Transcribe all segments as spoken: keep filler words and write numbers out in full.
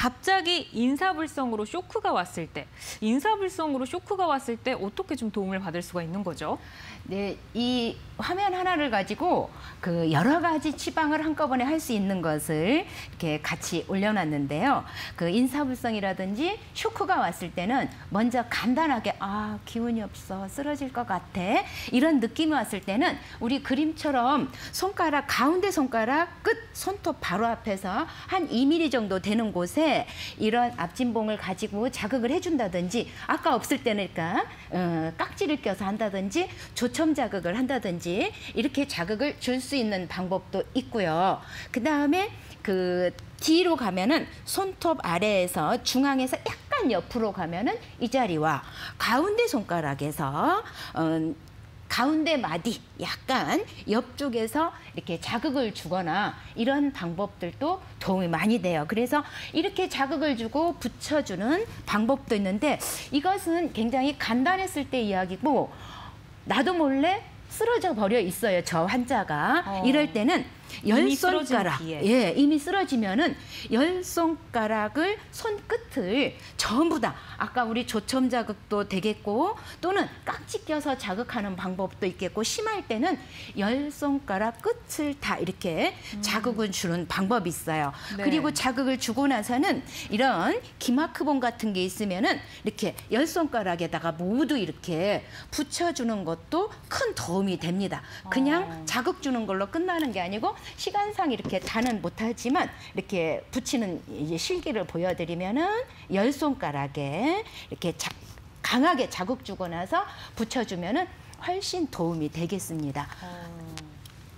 갑자기 인사불성으로 쇼크가 왔을 때, 인사불성으로 쇼크가 왔을 때 어떻게 좀 도움을 받을 수가 있는 거죠? 네, 이 화면 하나를 가지고 그 여러 가지 처방을 한꺼번에 할 수 있는 것을 이렇게 같이 올려놨는데요. 그 인사불성이라든지 쇼크가 왔을 때는 먼저 간단하게 아, 기운이 없어, 쓰러질 것 같아, 이런 느낌이 왔을 때는 우리 그림처럼 손가락, 가운데 손가락 끝 손톱 바로 앞에서 한 이 밀리미터 정도 되는 곳에 이런 앞진봉을 가지고 자극을 해준다든지, 아까 없을 때는 그러니까 어, 깍지를 껴서 한다든지 조첨 자극을 한다든지 이렇게 자극을 줄 수 있는 방법도 있고요. 그다음에 그 뒤로 가면은 손톱 아래에서 중앙에서 약간 옆으로 가면은 이 자리와 가운데 손가락에서 어, 가운데 마디 약간 옆쪽에서 이렇게 자극을 주거나 이런 방법들도 도움이 많이 돼요. 그래서 이렇게 자극을 주고 붙여주는 방법도 있는데, 이것은 굉장히 간단했을 때 이야기고 나도 몰래 쓰러져 버려 있어요, 저 환자가. 어. 이럴 때는 열 손가락, 예, 이미 쓰러지면은 열 손가락을 손끝을 전부 다, 아까 우리 조첨 자극도 되겠고 또는 깍지 껴서 자극하는 방법도 있겠고, 심할 때는 열 손가락 끝을 다 이렇게 음. 자극을 주는 방법이 있어요. 네. 그리고 자극을 주고 나서는 이런 기마크봉 같은 게 있으면은 이렇게 열 손가락에다가 모두 이렇게 붙여주는 것도 큰 도움이 됩니다. 그냥 아. 자극 주는 걸로 끝나는 게 아니고, 시간상 이렇게 다는 못하지만 이렇게 붙이는 이제 실기를 보여드리면은 열 손가락에 이렇게 자, 강하게 자극 주고 나서 붙여주면은 훨씬 도움이 되겠습니다. 어...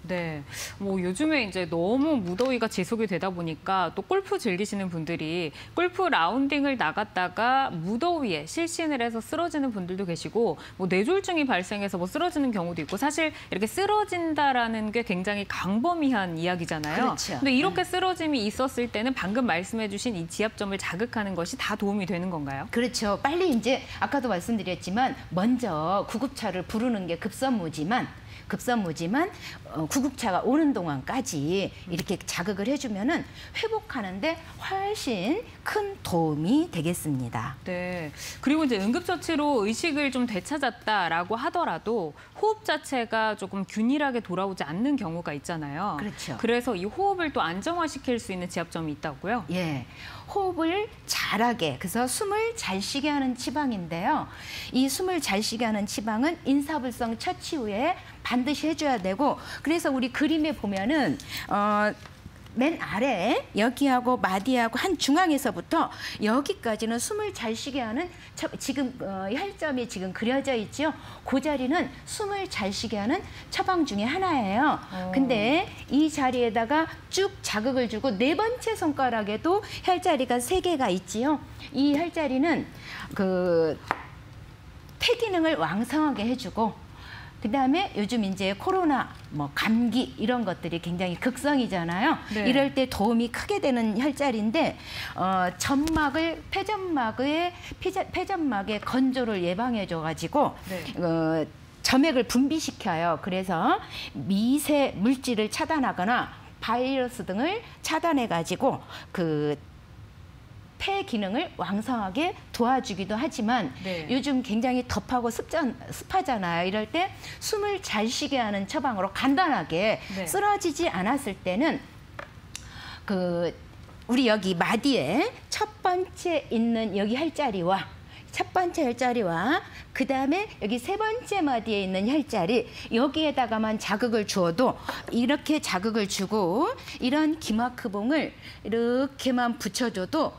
네, 뭐 요즘에 이제 너무 무더위가 지속이 되다 보니까 또 골프 즐기시는 분들이 골프 라운딩을 나갔다가 무더위에 실신을 해서 쓰러지는 분들도 계시고, 뭐 뇌졸중이 발생해서 뭐 쓰러지는 경우도 있고, 사실 이렇게 쓰러진다라는 게 굉장히 강범위한 이야기잖아요. 그렇죠. 근데 이렇게 쓰러짐이 있었을 때는 방금 말씀해주신 이 지압점을 자극하는 것이 다 도움이 되는 건가요? 그렇죠. 빨리 이제 아까도 말씀드렸지만 먼저 구급차를 부르는 게 급선무지만. 급선무지만 구급차가 오는 동안까지 이렇게 자극을 해주면은 회복하는데 훨씬 큰 도움이 되겠습니다. 네. 그리고 이제 응급처치로 의식을 좀 되찾았다라고 하더라도 호흡 자체가 조금 균일하게 돌아오지 않는 경우가 있잖아요. 그렇죠. 그래서 이 호흡을 또 안정화시킬 수 있는 지압점이 있다고요? 예. 호흡을 잘하게, 그래서 숨을 잘 쉬게 하는 처방인데요. 이 숨을 잘 쉬게 하는 처방은 인사불성 처치 후에 반드시 해줘야 되고, 그래서 우리 그림에 보면은 어, 맨 아래 여기하고 마디하고 한 중앙에서부터 여기까지는 숨을 잘 쉬게 하는, 지금 어, 혈점이 지금 그려져 있지요. 그 자리는 숨을 잘 쉬게 하는 처방 중에 하나예요. 오. 근데 이 자리에다가 쭉 자극을 주고, 네 번째 손가락에도 혈자리가 세 개가 있지요. 이 혈자리는 그 폐 기능을 왕성하게 해주고, 그다음에 요즘 이제 코로나, 뭐 감기 이런 것들이 굉장히 극성이잖아요. 네. 이럴 때 도움이 크게 되는 혈자리인데, 어, 점막을 폐점막의 피자, 폐점막의 건조를 예방해줘가지고 네. 어, 점액을 분비시켜요. 그래서 미세 물질을 차단하거나 바이러스 등을 차단해가지고 그 폐 기능을 왕성하게 도와주기도 하지만 네. 요즘 굉장히 덥하고 습전, 습하잖아요. 이럴 때 숨을 잘 쉬게 하는 처방으로 간단하게 네. 쓰러지지 않았을 때는 그 우리 여기 마디에 첫 번째 있는 여기 혈자리와 첫 번째 혈자리와 그 다음에 여기 세 번째 마디에 있는 혈자리, 여기에다가만 자극을 주어도, 이렇게 자극을 주고 이런 기마크봉을 이렇게만 붙여줘도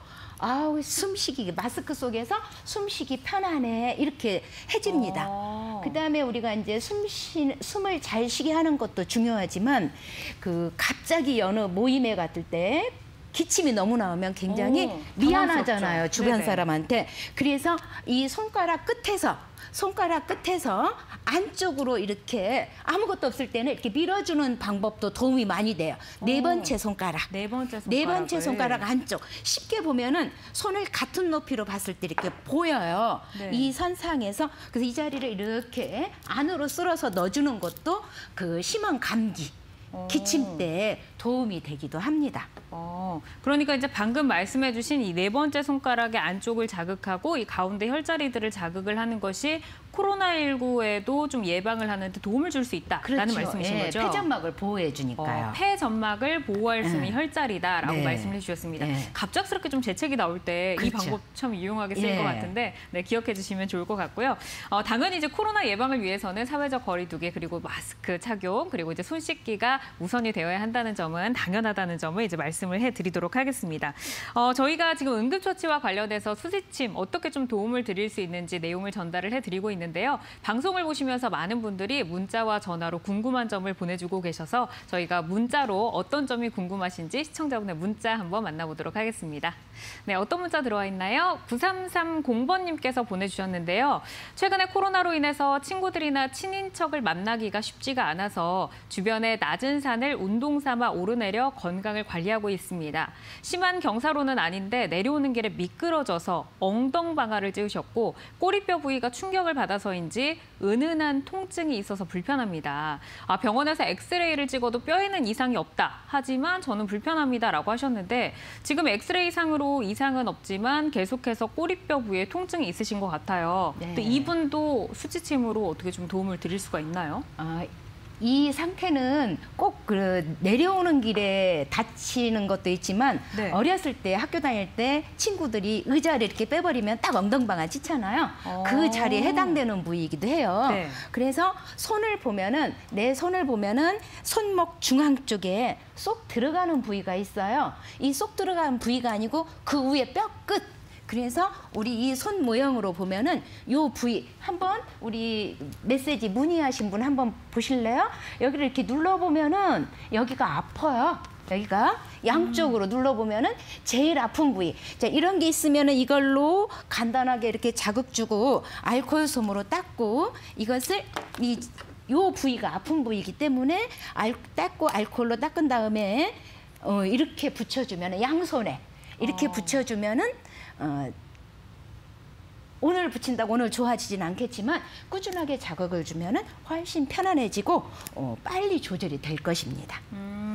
아우, 숨쉬기, 마스크 속에서 숨쉬기 편하네, 이렇게 해집니다. 아. 그다음에 우리가 이제 숨 쉬, 숨을 잘 쉬게 하는 것도 중요하지만, 그 갑자기 여느 모임에 갔을 때 기침이 너무 나오면 굉장히 오, 미안하잖아요, 주변 네네. 사람한테. 그래서 이 손가락 끝에서 손가락 끝에서 안쪽으로 이렇게 아무것도 없을 때는 이렇게 밀어주는 방법도 도움이 많이 돼요. 네 번째 손가락. 네 번째 손가락. 네 번째 손가락 안쪽. 쉽게 보면은 손을 같은 높이로 봤을 때 이렇게 보여요. 네. 이 선상에서. 그래서 이 자리를 이렇게 안으로 쓸어서 넣어주는 것도 그 심한 감기. 오. 기침대에 도움이 되기도 합니다. 어, 그러니까 이제 방금 말씀해주신 이 네 번째 손가락의 안쪽을 자극하고 이 가운데 혈자리들을 자극을 하는 것이 코로나 일구에도 좀 예방을 하는 데 도움을 줄 수 있다라는 그렇죠. 말씀이신 예, 거죠? 폐점막을 보호해 주니까요. 어, 폐점막을 보호할 수 있는 음. 혈자리다라고 네. 말씀해 주셨습니다. 네. 갑작스럽게 좀 재채기 나올 때 이 그렇죠. 방법 참 유용하게 쓰일 예. 것 같은데 네, 기억해 주시면 좋을 것 같고요. 어, 당연히 이제 코로나 예방을 위해서는 사회적 거리두기 그리고 마스크 착용 그리고 이제 손 씻기가 우선이 되어야 한다는 점은 당연하다는 점을 이제 말씀을 해드리도록 하겠습니다. 어, 저희가 지금 응급처치와 관련해서 수지침 어떻게 좀 도움을 드릴 수 있는지 내용을 전달을 해드리고 있는. 있는데요. 방송을 보시면서 많은 분들이 문자와 전화로 궁금한 점을 보내주고 계셔서 저희가 문자로 어떤 점이 궁금하신지 시청자분의 문자 한번 만나보도록 하겠습니다. 네, 어떤 문자 들어와 있나요? 구삼삼공 번님께서 보내주셨는데요. 최근에 코로나로 인해서 친구들이나 친인척을 만나기가 쉽지가 않아서 주변에 낮은 산을 운동 삼아 오르내려 건강을 관리하고 있습니다. 심한 경사로는 아닌데 내려오는 길에 미끄러져서 엉덩방아를 찌우셨고 꼬리뼈 부위가 충격을 받았습니다. 받아서인지 은은한 통증이 있어서 불편합니다. 아, 병원에서 엑스레이를 찍어도 뼈에는 이상이 없다. 하지만 저는 불편합니다라고 하셨는데 지금 엑스레이상으로 이상은 없지만 계속해서 꼬리뼈 부위에 통증이 있으신 것 같아요. 네. 또 이분도 수지침으로 어떻게 좀 도움을 드릴 수가 있나요? 아, 이 상태는 꼭 그 내려오는 길에 다치는 것도 있지만 네. 어렸을 때 학교 다닐 때 친구들이 의자를 이렇게 빼버리면 딱 엉덩방아 찌잖아요. 그 자리에 해당되는 부위이기도 해요. 네. 그래서 손을 보면은 내 손을 보면은 손목 중앙 쪽에 쏙 들어가는 부위가 있어요. 이 쏙 들어가는 부위가 아니고 그 위에 뼈 끝. 그래서 우리 이 손 모형으로 보면은 요 부위 한번 우리 메시지 문의하신 분 한번 보실래요? 여기를 이렇게 눌러보면은 여기가 아파요. 여기가 양쪽으로 음. 눌러보면은 제일 아픈 부위. 자, 이런 게 있으면은 이걸로 간단하게 이렇게 자극 주고 알코올 솜으로 닦고 이것을 이 요 부위가 아픈 부위이기 때문에 알, 닦고 알코올로 닦은 다음에 어, 이렇게 붙여주면은 양손에 이렇게 어. 붙여주면은. 어, 오늘 붙인다고 오늘 좋아지진 않겠지만 꾸준하게 자극을 주면은 훨씬 편안해지고 어, 빨리 조절이 될 것입니다. 음.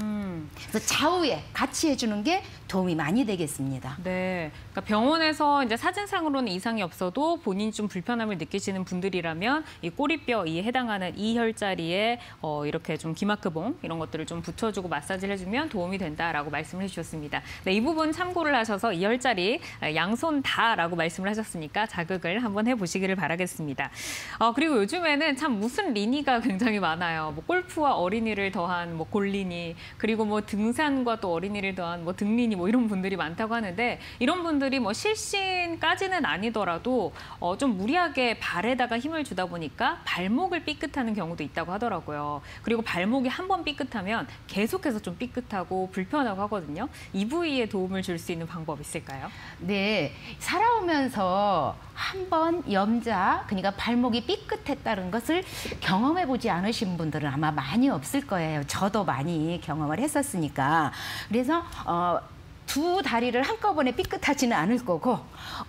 그래서 좌우에 같이 해주는 게 도움이 많이 되겠습니다. 네, 그러니까 병원에서 이제 사진상으로는 이상이 없어도 본인이 좀 불편함을 느끼시는 분들이라면 이 꼬리뼈에 해당하는 이 혈자리에 어, 이렇게 좀 기마크봉 이런 것들을 좀 붙여주고 마사지를 해주면 도움이 된다라고 말씀을 해주셨습니다. 네, 이 부분 참고를 하셔서 이 혈자리 양손 다라고 말씀을 하셨으니까 자극을 한번 해보시기를 바라겠습니다. 어, 그리고 요즘에는 참 무슨 리니가 굉장히 많아요. 뭐 골프와 어린이를 더한 뭐 골리니 그리고 뭐 등산과 또 어린이를 더한 뭐 등리니 뭐 이런 분들이 많다고 하는데 이런 분들이 뭐 실신까지는 아니더라도 어 좀 무리하게 발에다가 힘을 주다 보니까 발목을 삐끗하는 경우도 있다고 하더라고요. 그리고 발목이 한 번 삐끗하면 계속해서 좀 삐끗하고 불편하고 하거든요. 이 부위에 도움을 줄 수 있는 방법 있을까요? 네, 살아오면서 한 번 염좌, 그러니까 발목이 삐끗했다는 것을 경험해보지 않으신 분들은 아마 많이 없을 거예요. 저도 많이 경험을 했었으니까. 그래서 어, 두 다리를 한꺼번에 삐끗하지는 않을 거고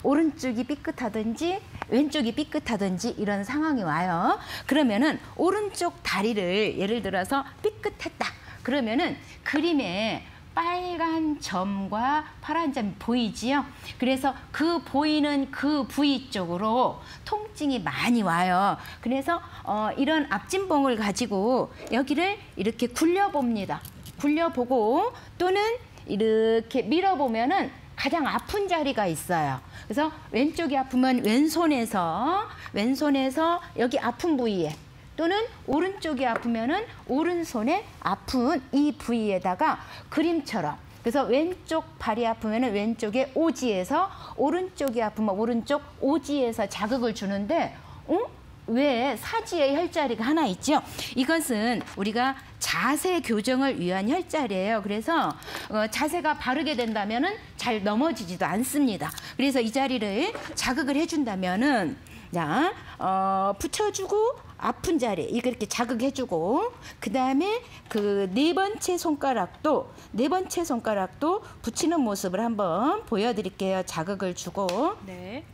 오른쪽이 삐끗하든지 왼쪽이 삐끗하든지 이런 상황이 와요. 그러면은 오른쪽 다리를 예를 들어서 삐끗했다. 그러면은 그림에 빨간 점과 파란 점이 보이지요? 그래서 그 보이는 그 부위 쪽으로 통증이 많이 와요. 그래서 어, 이런 앞진봉을 가지고 여기를 이렇게 굴려봅니다. 굴려보고 또는 이렇게 밀어보면은 가장 아픈 자리가 있어요. 그래서 왼쪽이 아프면 왼손에서 왼손에서 여기 아픈 부위에 또는 오른쪽이 아프면은 오른손에 아픈 이 부위에다가 그림처럼 그래서 왼쪽 발이 아프면은 왼쪽에 오지에서 오른쪽이 아프면 오른쪽 오지에서 자극을 주는데 응? 왜 사지에 혈자리가 하나 있죠? 이것은 우리가 자세 교정을 위한 혈자리예요. 그래서 어, 자세가 바르게 된다면은 잘 넘어지지도 않습니다. 그래서 이 자리를 자극을 해준다면은 자, 어, 붙여주고 아픈 자리 이거 이렇게 자극해주고 그 다음에 그 네 번째 손가락도 네 번째 손가락도 붙이는 모습을 한번 보여드릴게요. 자극을 주고 네.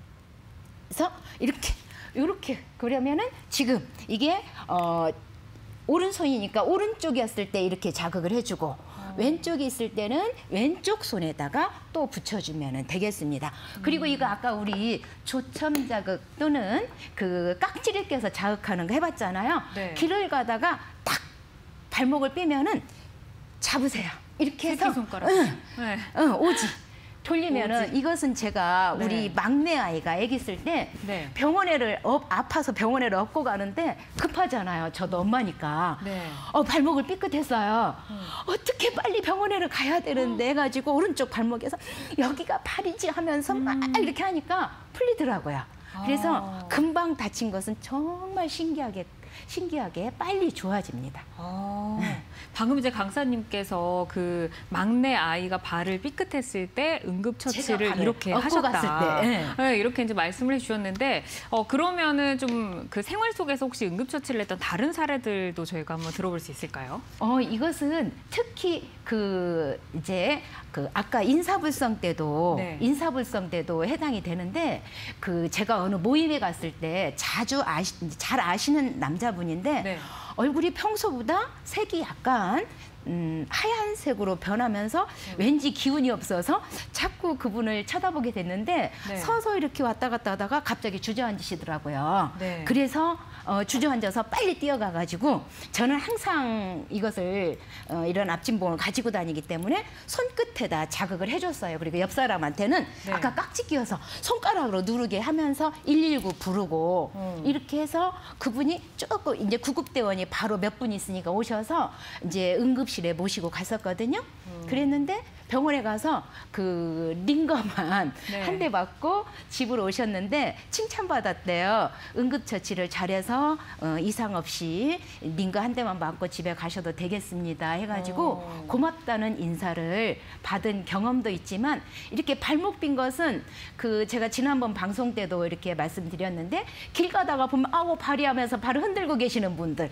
그래서 이렇게. 이렇게 그러면은 지금 이게 어 오른손이니까 오른쪽이었을 때 이렇게 자극을 해주고 왼쪽이 있을 때는 왼쪽 손에다가 또 붙여주면 되겠습니다. 그리고 이거 아까 우리 조첨 자극 또는 그 깍지를 껴서 자극하는 거 해봤잖아요. 네. 길을 가다가 딱 발목을 빼면은 잡으세요. 이렇게 해서 손가락. 응, 네. 응, 오지. 돌리면은 오지. 이것은 제가 우리 네. 막내 아이가 아기 있을 때 네. 병원에를 업, 아파서 병원에를 업고 가는데 급하잖아요. 저도 엄마니까. 네. 어, 발목을 삐끗했어요. 음. 어떻게 빨리 병원에를 가야 되는데 해가지고 오른쪽 발목에서 여기가 팔이지 하면서 음. 막 이렇게 하니까 풀리더라고요. 그래서 아. 금방 다친 것은 정말 신기하게 신기하게 빨리 좋아집니다. 아, 방금 이제 강사님께서 그 막내 아이가 발을 삐끗했을 때 응급처치를 이렇게 하셨다. 때, 네. 네, 이렇게 이제 말씀을 해주셨는데 어, 그러면은 좀 그 생활 속에서 혹시 응급처치를 했던 다른 사례들도 저희가 한번 들어볼 수 있을까요? 어, 이것은 특히 그 이제 그 아까 인사불성 때도 네. 인사불성 때도 해당이 되는데 그 제가 어느 모임에 갔을 때 자주 아시, 잘 아시는 남자 분인데 네. 얼굴이 평소보다 색이 약간 음, 하얀색으로 변하면서 네. 왠지 기운이 없어서 자꾸 그분을 쳐다보게 됐는데 네. 서서 이렇게 왔다 갔다 하다가 갑자기 주저앉으시더라고요. 네. 그래서 어, 주저앉아서 빨리 뛰어가가지고 저는 항상 이것을 어, 이런 앞진봉을 가지고 다니기 때문에 손끝에다 자극을 해줬어요. 그리고 옆 사람한테는 네. 아까 깍지 끼워서 손가락으로 누르게 하면서 일일구 부르고 음. 이렇게 해서 그분이 조금 이제 구급대원이 바로 몇 분 있으니까 오셔서 이제 응급 실에 모시고 갔었거든요. 음. 그랬는데 병원에 가서 그 링거만 네. 한 대 맞고 집으로 오셨는데 칭찬받았대요. 응급처치를 잘해서 어, 이상 없이 링거 한 대만 맞고 집에 가셔도 되겠습니다. 해가지고 오. 고맙다는 인사를 받은 경험도 있지만 이렇게 발목 빈 것은 그 제가 지난번 방송 때도 이렇게 말씀드렸는데 길 가다가 보면 아우 발이 하면서 발을 흔들고 계시는 분들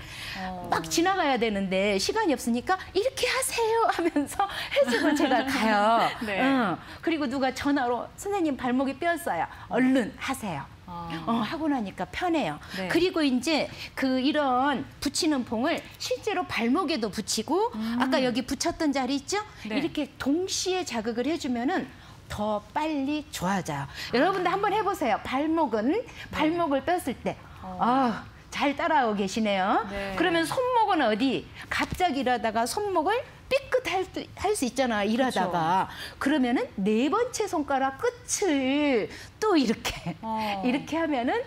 오. 막 지나가야 되는데 시간이 없으니까 이렇게 하세요 하면서 해주고 제가 가요. 네. 응. 그리고 누가 전화로 선생님 발목이 삐었어요. 얼른 하세요. 아. 어, 하고 나니까 편해요. 네. 그리고 이제 그 이런 붙이는 봉을 실제로 발목에도 붙이고 음. 아까 여기 붙였던 자리 있죠? 네. 이렇게 동시에 자극을 해주면은 더 빨리 좋아져요. 여러분도 한번 해보세요. 발목은 발목을 뺐을 때. 아. 어. 잘 따라오고 계시네요. 네. 그러면 손목은 어디? 갑자기 일하다가 손목을 삐끗할 수, 할 수 있잖아, 일하다가. 그렇죠. 그러면은 네 번째 손가락 끝을 또 이렇게, 어. 이렇게 하면은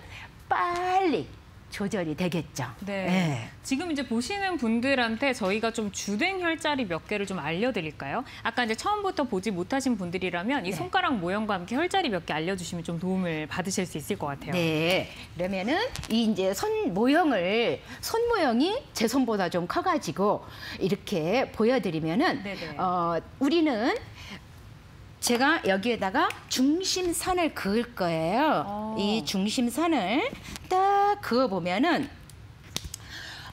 빨리. 조절이 되겠죠. 네. 네. 지금 이제 보시는 분들한테 저희가 좀 주된 혈자리 몇 개를 좀 알려드릴까요? 아까 이제 처음부터 보지 못하신 분들이라면 이 네. 손가락 모형과 함께 혈자리 몇 개 알려주시면 좀 도움을 받으실 수 있을 것 같아요. 네. 그러면은 이 이제 손 모형을 손 모형이 제 손보다 좀 커가지고 이렇게 보여드리면은 네네. 어, 우리는 제가 여기에다가 중심선을 그을 거예요. 오. 이 중심선을 딱 그어보면은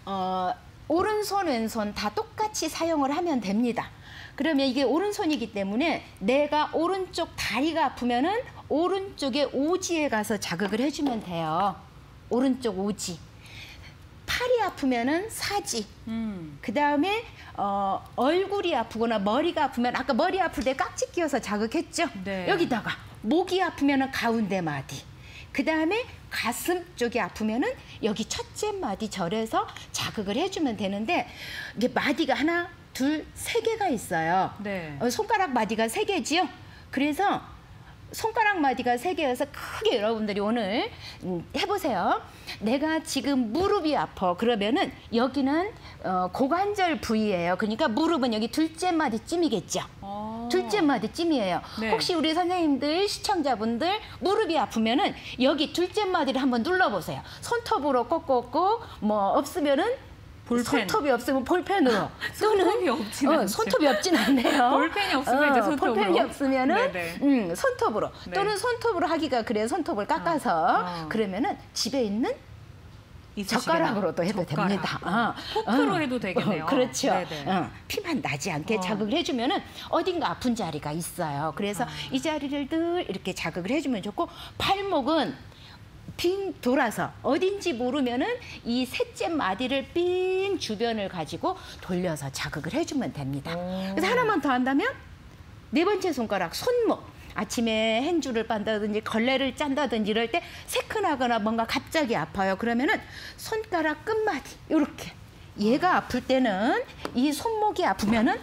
어, 오른손, 왼손 다 똑같이 사용을 하면 됩니다. 그러면 이게 오른손이기 때문에 내가 오른쪽 다리가 아프면은 오른쪽에 오지에 가서 자극을 해주면 돼요. 오른쪽 오지. 팔이 아프면은 사지. 음. 그 다음에 어, 얼굴이 아프거나 머리가 아프면 아까 머리 아플 때 깍지 끼워서 자극했죠. 네. 여기다가 목이 아프면은 가운데 마디. 그 다음에 가슴 쪽이 아프면은 여기 첫째 마디 절에서 자극을 해주면 되는데 이게 마디가 하나, 둘, 세 개가 있어요. 네. 어, 손가락 마디가 세 개지요. 그래서 손가락 마디가 세 개여서 크게 여러분들이 오늘 해보세요. 내가 지금 무릎이 아파. 그러면은 여기는 어, 고관절 부위예요. 그러니까 무릎은 여기 둘째 마디쯤이겠죠. 오. 둘째 마디쯤이에요. 네. 혹시 우리 선생님들, 시청자분들 무릎이 아프면은 여기 둘째 마디를 한번 눌러보세요. 손톱으로 꺾고 뭐 없으면은 볼펜. 손톱이 없으면 볼펜으로. 손톱이 없진 않네요. 어, 손톱이 없진 않네요. 볼펜이 없으면 어, 이제 손톱으로. 볼펜이 없으면은 음, 손톱으로. 네. 또는 손톱으로 하기가 그래요. 손톱을 깎아서. 아. 그러면은 집에 있는 젓가락으로도 해도 젓가락. 됩니다. 어. 포크로 어. 해도 되겠네요. 어, 그렇죠. 어. 피만 나지 않게 어. 자극을 해주면은 어딘가 아픈 자리가 있어요. 그래서 아. 이 자리를 늘 이렇게 자극을 해주면 좋고 발목은 빙 돌아서 어딘지 모르면은 이 셋째 마디를 빙 주변을 가지고 돌려서 자극을 해주면 됩니다. 오. 그래서 하나만 더 한다면 네 번째 손가락, 손목. 아침에 행주를 빤다든지 걸레를 짠다든지 이럴 때 새큰하거나 뭔가 갑자기 아파요. 그러면은 손가락 끝마디 이렇게. 얘가 아플 때는 이 손목이 아프면은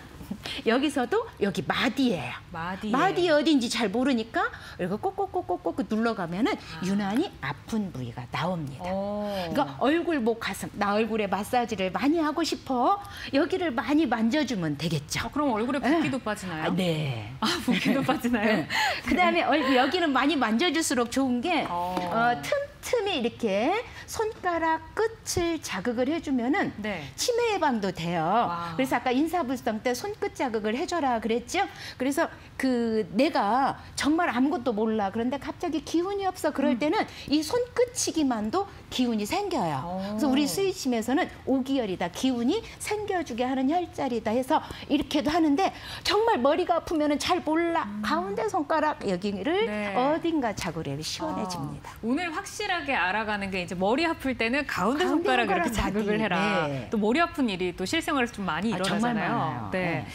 여기서도 여기 마디예요. 마디. 마디 어딘지 잘 모르니까 이거 꼭꼭꼭꼭꼭 눌러가면은 아. 유난히 아픈 부위가 나옵니다. 오. 그러니까 얼굴, 목, 가슴. 나 얼굴에 마사지를 많이 하고 싶어. 여기를 많이 만져주면 되겠죠. 아, 그럼 얼굴에 붓기도 네. 빠지나요? 아, 네. 아, 붓기도 빠지나요? 네. 그다음에 얼굴, 여기는 많이 만져줄수록 좋은 게 어, 틈틈이 이렇게 손가락 끝을 자극을 해주면은 네. 치매 예방도 돼요. 와. 그래서 아까 인사불성 때 손 끝 자극을 해줘라 그랬죠? 그래서 그 내가 정말 아무것도 몰라. 그런데 갑자기 기운이 없어. 그럴 때는 이 손끝치기만도 기운이 생겨요. 오. 그래서 우리 수지침에서는 오기열이다. 기운이 생겨주게 하는 혈자리다 해서 이렇게도 하는데 정말 머리가 아프면 잘 몰라. 음. 가운데 손가락 여기를 네. 어딘가 자극이 시원해집니다. 아. 오늘 확실하게 알아가는 게 이제 머리 아플 때는 가운데, 가운데 손가락 이렇게 자극을 해라. 네. 또 머리 아픈 일이 또 실생활에서 좀 많이 일어나잖아요. 아, 정말 많아요. 네. 네.